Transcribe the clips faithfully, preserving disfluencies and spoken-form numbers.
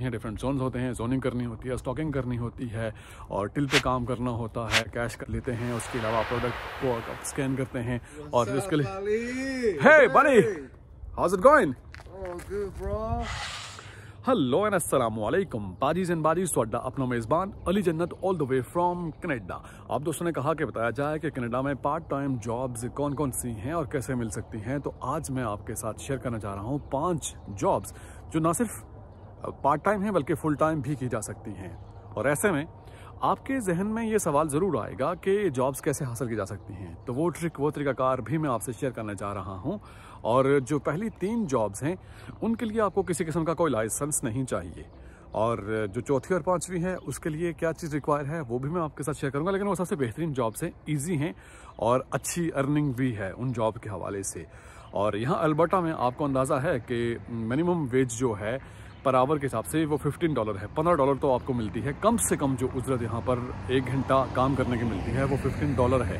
हैं, different zones होते हैं, जोनिंग करनी होती है, स्टॉकिंग करनी होती है और टिल पे काम करना होता है, कैश कर लेते हैं, उसके अलावा प्रोडक्ट को स्कैन करते हैं और इसके लिए हे बनी how's it going. Hello and अस्सलाम वालेकुम बाजीज एंड बाजीज, तो अपना मेज़बान Ali Jannat all the way from Canada. आप दोस्तों ने कहा कि बताया जाए कि कनाडा में पार्ट टाइम जॉब्स कौन कौन सी हैं और कैसे मिल सकती हैं, तो आज मैं आपके साथ शेयर करना चाह रहा हूँ पांच जॉब्स जो ना सिर्फ पार्ट टाइम हैं बल्कि फुल टाइम भी की जा सकती हैं। और ऐसे में आपके जहन में ये सवाल ज़रूर आएगा कि जॉब्स कैसे हासिल की जा सकती हैं, तो वो ट्रिक वो तरीकाकार भी मैं आपसे शेयर करना चाह रहा हूँ। और जो पहली तीन जॉब्स हैं उनके लिए आपको किसी किस्म का कोई लाइसेंस नहीं चाहिए, और जो चौथी और पांचवी है उसके लिए क्या चीज़ रिक्वायर है वो भी मैं आपके साथ शेयर करूँगा। लेकिन वो सबसे बेहतरीन जॉब्स हैं, ईजी हैं और अच्छी अर्निंग भी है उन जॉब के हवाले से। और यहाँ अल्बर्टा में आपको अंदाज़ा है कि मिनिमम वेज जो है पर आवर के हिसाब से वो पंद्रह डॉलर है, पंद्रह डॉलर तो आपको मिलती है कम से कम। जो उजरत यहाँ पर एक घंटा काम करने की मिलती है वो पंद्रह डॉलर है,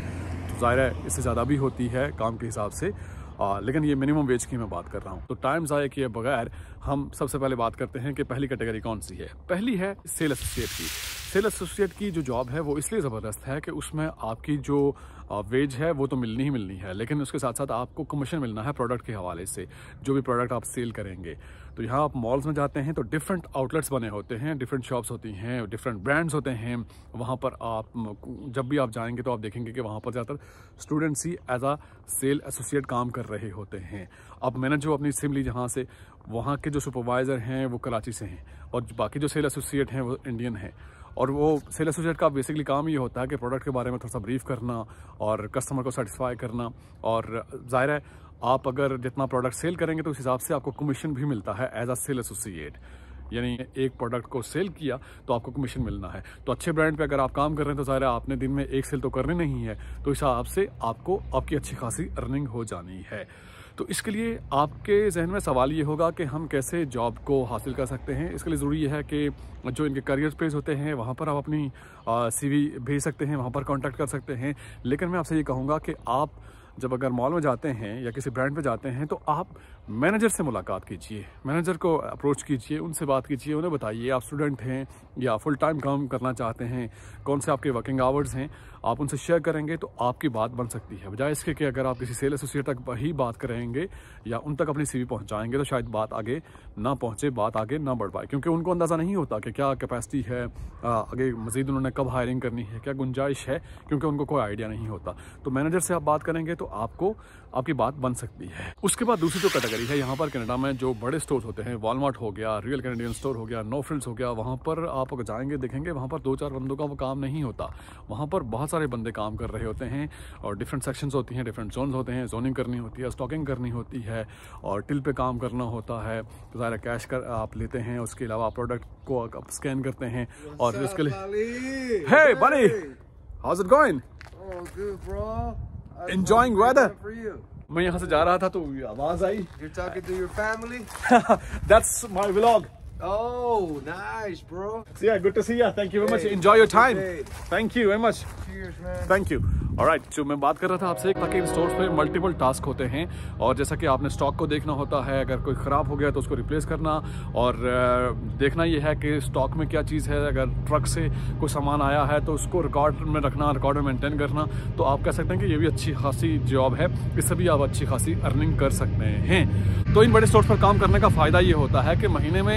तो ज़ाहिर है इससे ज़्यादा भी होती है काम के हिसाब से, आ, लेकिन ये मिनिमम वेज की मैं बात कर रहा हूँ। तो टाइम ज़ाया किए बगैर हम सबसे पहले बात करते हैं कि पहली कैटेगरी कौन सी है। पहली है सेल एसोसिएट की। सेल एसोसिएट की जो जॉब है वो इसलिए ज़बरदस्त है कि उसमें आपकी जो वेज है वो तो मिलनी ही मिलनी है, लेकिन उसके साथ साथ आपको कमीशन मिलना है प्रोडक्ट के हवाले से, जो भी प्रोडक्ट आप सेल करेंगे। तो यहाँ आप मॉल्स में जाते हैं तो डिफरेंट आउटलेट्स बने होते हैं, डिफरेंट शॉप्स होती हैं, डिफरेंट ब्रांड्स होते हैं। वहाँ पर आप जब भी आप जाएंगे तो आप देखेंगे कि वहाँ पर ज़्यादातर स्टूडेंट्स ही एज आ सेल एसोसिएट काम कर रहे होते हैं। अब मैंने जो अपनी सिम ली जहाँ से, वहाँ के जो सुपरवाइज़र हैं वो कराची से हैं और बाकी जो सेल एसोसिएट हैं वो इंडियन हैं। और वो सेल एसोसिएट का बेसिकली काम ये होता है कि प्रोडक्ट के बारे में थोड़ा सा ब्रीफ करना और कस्टमर को सेटिस्फाई करना। और ज़ाहिर है आप अगर जितना प्रोडक्ट सेल करेंगे तो उस हिसाब से आपको कमीशन भी मिलता है एज आ सेल एसोसिएट, यानी एक प्रोडक्ट को सेल किया तो आपको कमीशन मिलना है। तो अच्छे ब्रांड पे अगर आप काम कर रहे हैं तो ज़ाहिर है आपने दिन में एक सेल तो करनी नहीं है, तो इस हिसाब से आपको आपकी अच्छी खासी अर्निंग हो जानी है। तो इसके लिए आपके जहन में सवाल ये होगा कि हम कैसे जॉब को हासिल कर सकते हैं। इसके लिए ज़रूरी है कि जो इनके करियर पेज होते हैं वहाँ पर आप अपनी सीवी भेज सकते हैं, वहाँ पर कांटेक्ट कर सकते हैं। लेकिन मैं आपसे ये कहूँगा कि आप जब अगर मॉल में जाते हैं या किसी ब्रांड पे जाते हैं तो आप मैनेजर से मुलाकात कीजिए, मैनेजर को अप्रोच कीजिए, उनसे बात कीजिए, उन्हें बताइए आप स्टूडेंट हैं या फुल टाइम काम करना चाहते हैं, कौन से आपके वर्किंग आवर्स हैं। आप उनसे शेयर करेंगे तो आपकी बात बन सकती है, बजाय इसके कि अगर आप किसी सेल एसोसिएट तक ही बात करेंगे या उन तक अपनी सीवी पहुँचाएँगे तो शायद बात आगे ना पहुँचे, बात आगे ना बढ़ पाए, क्योंकि उनको अंदाज़ा नहीं होता कि क्या कैपेसिटी है, आगे मज़ीद उन्होंने कब हायरिंग करनी है, क्या गुंजाइश है, क्योंकि उनको कोई आइडिया नहीं होता। तो मैनेजर से आप बात करेंगे तो आपको आपकी बात बन सकती है। उसके बाद दूसरी जो कैटेगरी है यहाँ पर कनाडा में, जो बड़े स्टोर होते हैं, वॉलमार्ट हो गया, रियल कैनेडियन स्टोर हो गया, नो फ्रिल्स हो गया, वहाँ पर आप अगर जाएंगे देखेंगे वहाँ पर दो चार बंदों का वो काम नहीं होता, वहाँ पर बहुत सारे बंदे काम कर रहे होते हैं और डिफरेंट सेक्शंस होती हैं, डिफरेंट जोन्स होते हैं, जोनिंग करनी होती है, स्टॉकिंग करनी होती है और टिल पे काम करना होता है। तो ज़ाहिर कैश कर आप लेते हैं, उसके अलावा प्रोडक्ट को आप स्कैन करते हैं और इसके लिए हे बनी how's it going Enjoying weather. मैं यहाँ से जा रहा था तो आवाज आई। You're talking to your family? That's my vlog. Oh, nice, bro. Yeah, good to see you. Thank you very much. Enjoy your time. Thank you very much. Cheers, man. Thank you. Alright right, जो मैं बात कर रहा था आपसे, ताकि इन stores पे मल्टीपल टास्क होते हैं और जैसा कि आपने स्टॉक को देखना होता है, अगर कोई ख़राब हो गया तो उसको रिप्लेस करना और देखना ये है कि स्टॉक में क्या चीज़ है। अगर ट्रक से कोई सामान आया है तो उसको रिकॉर्ड में रखना, रिकॉर्ड में मेंटेन करना। तो आप कह सकते हैं कि ये भी अच्छी खासी जॉब है, इससे भी आप अच्छी खासी अर्निंग कर सकते हैं। तो इन बड़े स्टोर्स पर काम करने का फ़ायदा ये होता है कि महीने में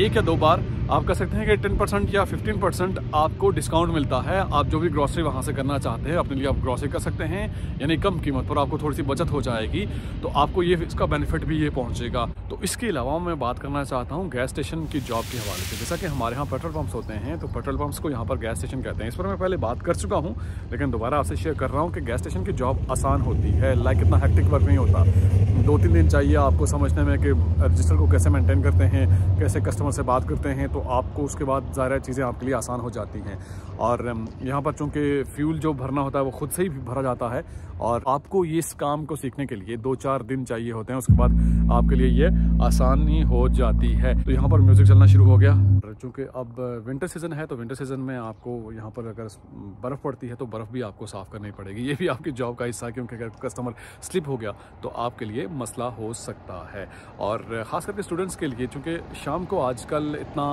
एक या दो बार आप कह सकते हैं कि दस परसेंट या पंद्रह परसेंट आपको डिस्काउंट मिलता है। आप जो भी ग्रॉसरी वहाँ से करना चाहते हैं अपने लिए आप ग्रॉसरी कर सकते हैं, यानी कम कीमत पर आपको थोड़ी सी बचत हो जाएगी, तो आपको ये इसका बेनिफिट भी ये पहुँचेगा। तो इसके अलावा मैं बात करना चाहता हूँ गैस स्टेशन की जॉब के हवाले से। जैसा कि हमारे यहाँ पेट्रोल पम्प्स होते हैं तो पेट्रोल पम्प्स को यहाँ पर गैस स्टेशन कहते हैं। इस पर मैं पहले बात कर चुका हूँ, लेकिन दोबारा आपसे शेयर कर रहा हूँ कि गैस स्टेशन की जॉब आसान होती है, लाइक इतना हेक्टिक वर्क नहीं होता। दो तीन दिन चाहिए आपको समझने में कि रजिस्टर को कैसे मेंटेन करते हैं, कैसे कस्टमर से बात करते हैं, तो आपको उसके बाद ज़ाहिर चीज़ें आपके लिए आसान हो जाती हैं। और यहाँ पर चूँकि फ्यूल जो भरना होता है वो खुद से ही भरा जाता है और आपको ये इस काम को सीखने के लिए दो चार दिन चाहिए होते हैं, उसके बाद आपके लिए ये आसानी हो जाती है। तो यहाँ पर म्यूज़िक चलना शुरू हो गया, और चूँकि अब विंटर सीज़न है तो विंटर सीज़न में आपको यहाँ पर अगर बर्फ़ पड़ती है तो बर्फ़ भी आपको साफ़ करनी पड़ेगी। ये भी आपकी जॉब का हिस्सा है, क्योंकि अगर कस्टमर स्लिप हो गया तो आपके लिए मसला हो सकता है। और ख़ास करके स्टूडेंट्स के लिए, चूँकि शाम को आजकल इतना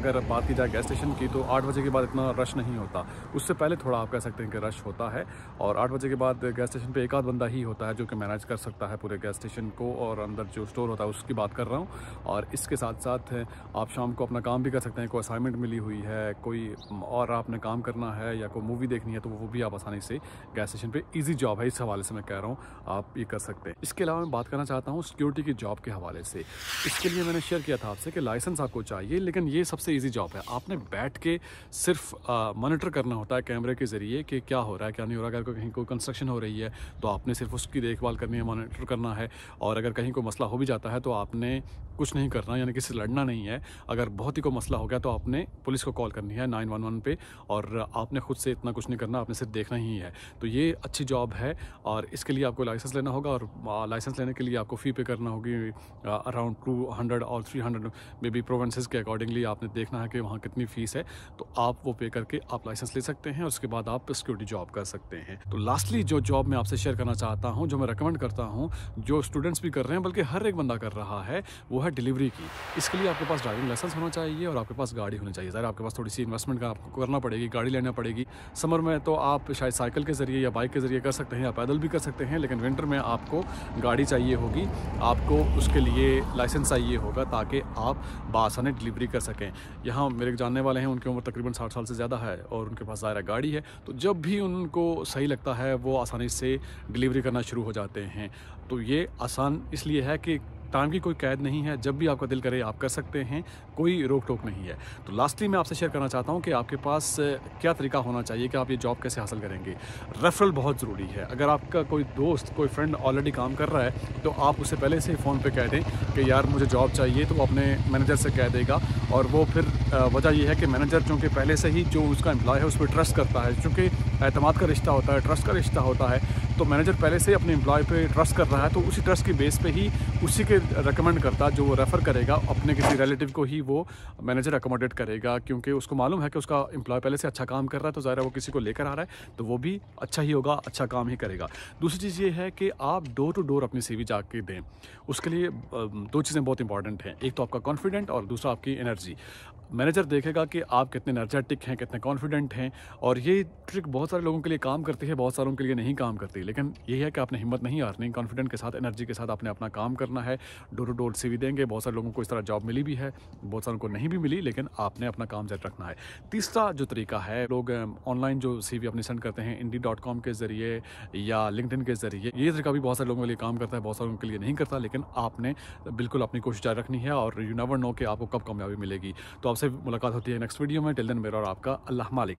अगर बात की जाए गैस स्टेशन की तो आठ बजे के बाद इतना रश नहीं होता। उससे पहले थोड़ा आप कह सकते हैं कि रश होता है, और आठ बजे के बाद गैस स्टेशन पर एक आध बंदा ही होता है जो कि मैनेज कर सकता है पूरे गैस स्टेशन को, और अंदर जो स्टोर होता है उसकी बात कर रहा हूँ। और इसके साथ साथ आप शाम को अपना काम भी कर सकते हैं, कोई असाइनमेंट मिली हुई है, कोई और आपने काम करना है या कोई मूवी देखनी है तो वो भी आप आसानी से गैस स्टेशन पे, इजी जॉब है इस हवाले से मैं कह रहा हूँ, आप ये कर सकते हैं। इसके अलावा मैं बात करना चाहता हूँ सिक्योरिटी की जॉब के हवाले से। इसके लिए मैंने शेयर किया था आपसे कि लाइसेंस आपको चाहिए, लेकिन ये सबसे ईजी जॉब है। आपने बैठ के सिर्फ मॉनिटर करना होता है कैमरे के ज़रिए कि क्या हो रहा है क्या नहीं हो रहा है। अगर कहीं कोई कंस्ट्रक्शन हो रही है तो आपने सिर्फ उसकी देखभाल करनी है, मॉनिटर करना है, और अगर कहीं कोई मसला हो भी जाता है तो आपने कुछ नहीं करना, यानी किसी से लड़ना नहीं है। अगर बहुत ही कोई मसला हो गया तो आपने पुलिस को कॉल करनी है नाइन वन वन पे, और आपने खुद से इतना कुछ नहीं करना, आपने सिर्फ देखना ही है। तो ये अच्छी जॉब है, और इसके लिए आपको लाइसेंस लेना होगा, और लाइसेंस लेने के लिए आपको फ़ी पे करना होगी अराउंड टू हंड्रेड और three hundred may be provinces के अकॉर्डिंगली। आपने देखना है कि वहाँ कितनी फ़ीस है, तो आप वो पे करके आप लाइसेंस ले सकते हैं, और उसके बाद आप सिक्योरिटी जॉब कर सकते हैं। तो लास्टली जो जॉब मैं आपसे शेयर करना चाहता हूँ, जो मैं रिकमेंड करता हूँ, जो स्टूडेंट्स भी कर रहे हैं बल्कि हर एक बंदा कर रहा है, वो है डिलीवरी की। इसके लिए आपके पास ड्राइविंग लाइसेंस होना चाहिए और आपके पास गाड़ी होनी चाहिए। ज़ाहिर आपके पास थोड़ी सी इन्वेस्टमेंट का आपको करना पड़ेगी, गाड़ी लेना पड़ेगी। समर में तो आप शायद साइकिल के ज़रिए या बाइक के ज़रिए कर सकते हैं या पैदल भी कर सकते हैं, लेकिन विंटर में आपको गाड़ी चाहिए होगी, आपको उसके लिए लाइसेंस चाहिए होगा ताकि आप बासानी डिलीवरी कर सकें। यहाँ मेरे जानने वाले हैं, उनकी उम्र तकरीबन साठ साल से ज़्यादा है और उनके पास ज़ाहिर गाड़ी है, तो जब भी उनको सही लगता है वो आसानी से डिलीवरी करना शुरू हो जाते हैं। तो ये आसान इसलिए है कि टाइम की कोई कैद नहीं है, जब भी आपका दिल करे आप कर सकते हैं, कोई रोक टोक नहीं है। तो लास्टली मैं आपसे शेयर करना चाहता हूं कि आपके पास क्या तरीका होना चाहिए कि आप ये जॉब कैसे हासिल करेंगे। रेफरल बहुत ज़रूरी है। अगर आपका कोई दोस्त कोई फ्रेंड ऑलरेडी काम कर रहा है तो आप उसे पहले से फ़ोन पर कह दें कि यार मुझे जॉब चाहिए, तो वो अपने मैनेजर से कह देगा, और वो फिर वजह यह है कि मैनेजर चूँकि पहले से ही जो उसका एम्प्लॉय है उस पर ट्रस्ट करता है, चूँकि एतमाद का रिश्ता होता है, ट्रस्ट का रिश्ता होता है, तो मैनेजर पहले से अपने एम्प्लॉय पे ट्रस्ट कर रहा है, तो उसी ट्रस्ट की बेस पे ही उसी के रेकमेंड करता, जो वो रेफ़र करेगा अपने किसी रिलेटिव को ही वो मैनेजर अकोमोडेट करेगा, क्योंकि उसको मालूम है कि उसका एम्प्लॉय पहले से अच्छा काम कर रहा है, तो ज़ाहिर है वो किसी को लेकर आ रहा है तो वो भी अच्छा ही होगा, अच्छा काम ही करेगा। दूसरी चीज़ ये है कि आप डोर टू डोर अपनी सी वी जाके दें। उसके लिए दो चीज़ें बहुत इंपॉर्टेंट हैं, एक तो आपका कॉन्फिडेंट और दूसरा आपकी एनर्जी। मैनेजर देखेगा कि आप कितने एनर्जेटिक हैं, कितने कॉन्फिडेंट हैं, और ये ट्रिक बहुत सारे लोगों के लिए काम करती है, बहुत सारों के लिए नहीं काम करती, लेकिन यही है कि आपने हिम्मत नहीं हारनी, कॉन्फिडेंट के साथ एनर्जी के साथ आपने अपना काम करना है। डोर टू डोर सीवी देंगे, बहुत सारे लोगों को इस तरह जॉब मिली भी है, बहुत सारों को नहीं भी मिली, लेकिन आपने अपना काम जारी रखना है। तीसरा जो तरीका है, लोग ऑनलाइन जो सीवी अपनी सेंड करते हैं इंडी डॉट कॉम के ज़रिए या लिंक्डइन के ज़रिए, ये तरीका भी बहुत सारे लोगों के लिए काम करता है, बहुत सारों के लिए नहीं करता, लेकिन आपने बिल्कुल अपनी कोशिश जारी रखनी है, और यू नेवर नो कि आपको कब कामयाबी मिलेगी। तो मुलाकात होती है नेक्स्ट वीडियो में, टिल देन मेरा और आपका अल्लाह मालिक।